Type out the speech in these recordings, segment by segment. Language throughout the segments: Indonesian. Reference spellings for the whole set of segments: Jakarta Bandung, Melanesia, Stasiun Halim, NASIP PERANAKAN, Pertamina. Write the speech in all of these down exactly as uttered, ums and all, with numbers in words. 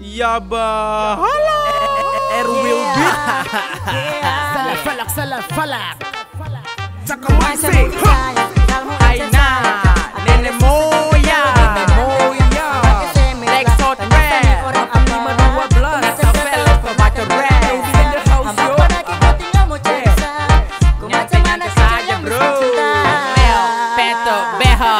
Ya bahala. Er will be. Salah falak, salah falak. Aina, nenek moyang, nenek moyang. Rexot red, orang lima dua belas. Sapel pemacor red. In the house yo. Nyateng anak saja bro. Mel, peto, beha.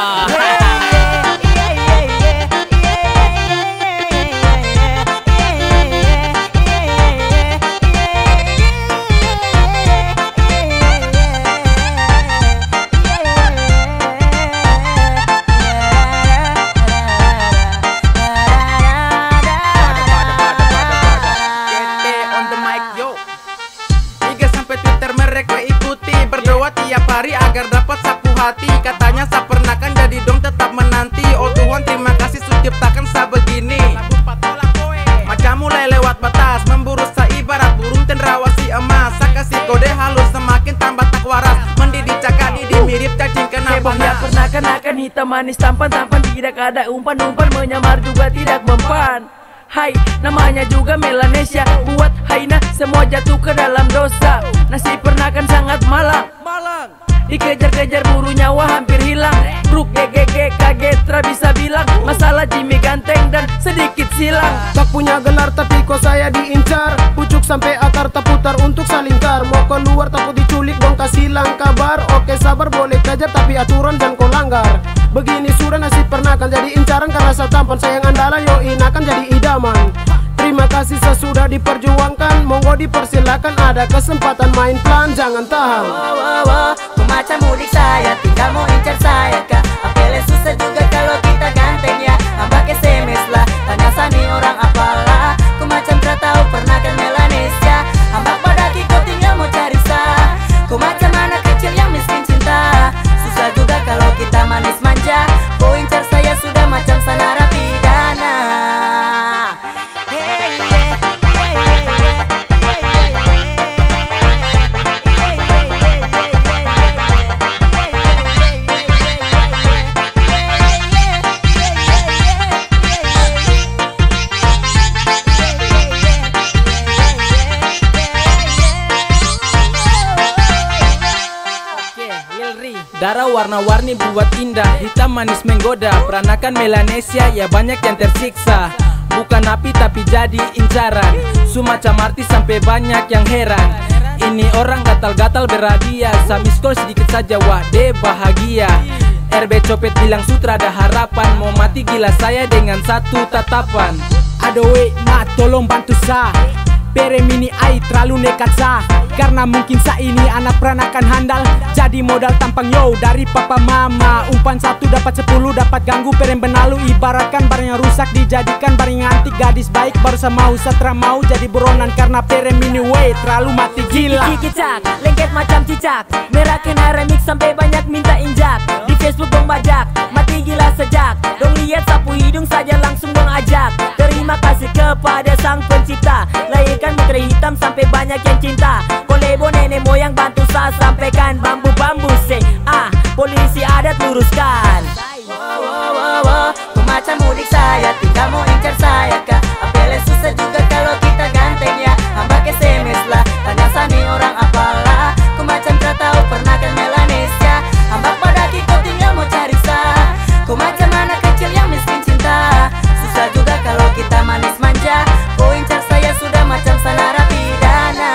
Tiap hari agar dapat sapu hati, katanya sap peranakan, jadi dong tetap menanti. Oh Tuhan, terima kasih sudah ciptakan sabegini. Macamu mulai lewat batas, memburu seibarat burung cendrawasih emas. Saya kasih kode halus, semakin tambah tak waras. Mendidik cakak didi mirip cacing kena panas. Peranakan-akan hitam manis, tampan-tampan, tidak ada umpan-umpan, menyamar juga tidak mempan. Hai, namanya juga Melanesia, buat Haina semua jatuh ke dalam dosa. Nasib peranakan sangat malang, dikejar-kejar buru nyawa hampir hilang. Truk G G G Kagetra bisa bilang masalah Jimmy ganteng dan sedikit silang. Tak punya gelar tapi kok saya diincar, pucuk sampai akar terputar untuk salingkar. Mau keluar takut diculik dong kasih lang kabar. Oke sabar boleh kejar tapi aturan dan kau langgar. Begini surah nasib peranakan jadi incaran, karena saya tampan sayang andalan yo inakan jadi idaman. Terima kasih sesudah diperjuangkan, monggo dipersilakan ada kesempatan main pelan jangan tahan. Wow, wow, wow. Macam mudik saya tinggal mau incar saya kak. Apele susah juga kalau kita ganteng ya. Abah ke semes lah, tanya sani orang apalah. Ku macam tak tahu peranakan Melanesia. Abah pada kau tinggal mau cari sah. Ku macam anak kecil yang miskin cinta. Susah juga kalau kita manis manja. Kau incar saya sudah macam sana narapidana. Darah warna-warni buat indah, hitam manis menggoda. Peranakan Melanesia ya banyak yang tersiksa. Bukan api tapi jadi incaran, semacam artis sampai banyak yang heran. Ini orang gatal-gatal berhadiah, samis kol sedikit saja wah deh bahagia. R B Copet bilang sutra ada harapan, mau mati gila saya dengan satu tatapan. Adoe ma tolong bantu sa, peremini ai terlalu nekat sa. Karena mungkin saya ini anak peranakan handal, jadi modal tampang yo dari papa mama. Umpan satu dapat sepuluh, dapat ganggu perem benalu. Ibaratkan barang yang rusak dijadikan barang yang antik. Gadis baik baru sama usatra mau jadi buronan, karena perem ini way terlalu mati gila. Kikicak, lengket macam cicak, merah kena remix sampai banyak minta injak. Di Facebook dong bajak, mati gila sejak. Dong lihat sapu hidung saja langsung dong ajak. Terima kasih kepada sang pencipta, lahirkan mutiara hitam sampai banyak yang cinta. Kolebo nenek moyang bantu saya sampaikan, bambu-bambu se ah polisi adat luruskan. Wow wow wow wow, ku macam mudik saya tinggal mau incar saya kak. Apele susah juga kalau kita ganteng ya. Hamba ke semes lah, tanya sani orang apalah. Ku macam tak tahu peranakan Melanesia. Hamba pada kau tinggal mau cari sah. Ku macam anak kecil yang miskin cinta. Susah juga kalau kita manis manja. Ku incar saya sudah macam sanara pidana.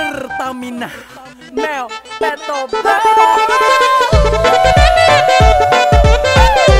Pertamina Mel Peto Peto.